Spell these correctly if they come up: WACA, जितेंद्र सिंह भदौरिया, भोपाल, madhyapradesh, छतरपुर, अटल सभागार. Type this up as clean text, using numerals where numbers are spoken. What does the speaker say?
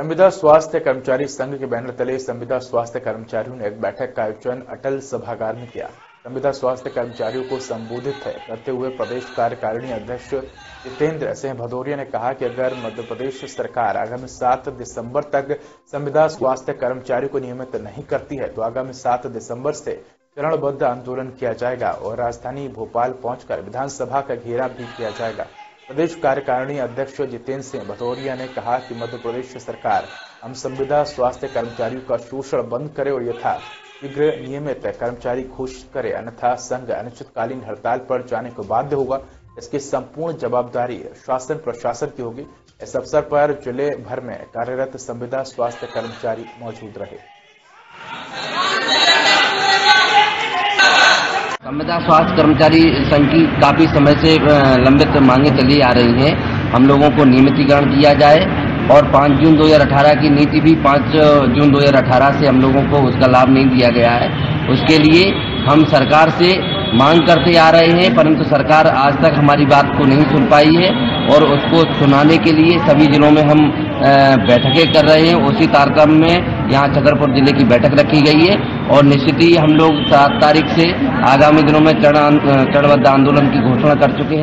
संविदा स्वास्थ्य कर्मचारी संघ के बैनर तले संविदा स्वास्थ्य कर्मचारियों ने एक बैठक का आयोजन अटल सभागार में किया। संविदा स्वास्थ्य कर्मचारियों को संबोधित करते हुए प्रदेश कार्यकारिणी अध्यक्ष जितेंद्र सिंह भदौरिया ने कहा कि अगर मध्य प्रदेश सरकार आगामी 7 दिसंबर तक संविदा स्वास्थ्य कर्मचारियों को नियमित नहीं करती है तो आगामी 7 दिसंबर से चरणबद्ध आंदोलन किया जाएगा और राजधानी भोपाल पहुंचकर विधानसभा का घेरा भी किया जाएगा। प्रदेश कार्यकारिणी अध्यक्ष जितेंद्र सिंह भदौरिया ने कहा कि मध्य प्रदेश सरकार हम संविदा स्वास्थ्य कर्मचारियों का शोषण बंद करे और यथा शीघ्र नियमित कर्मचारी घोषित करे, अन्यथा संघ अनिश्चितकालीन हड़ताल पर जाने को बाध्य होगा। इसकी संपूर्ण जवाबदारी शासन प्रशासन की होगी। इस अवसर पर जिले भर में कार्यरत संविदा स्वास्थ्य कर्मचारी मौजूद रहे। संविदा स्वास्थ्य कर्मचारी संघ की काफी समय से लंबित मांगे चली आ रही हैं। हम लोगों को नियमितीकरण किया जाए और 5 जून 2018 की नीति भी 5 जून 2018 से हम लोगों को उसका लाभ नहीं दिया गया है। उसके लिए हम सरकार से मांग करते आ रहे हैं, परंतु सरकार आज तक हमारी बात को नहीं सुन पाई है और उसको सुनाने के लिए सभी जिलों में हम बैठकें कर रहे हैं। उसी कार्यक्रम में यहाँ छतरपुर जिले की बैठक रखी गई है और निश्चित ही हम लोग 7 तारीख से आगामी दिनों में चरणबद्ध आंदोलन की घोषणा कर चुके हैं।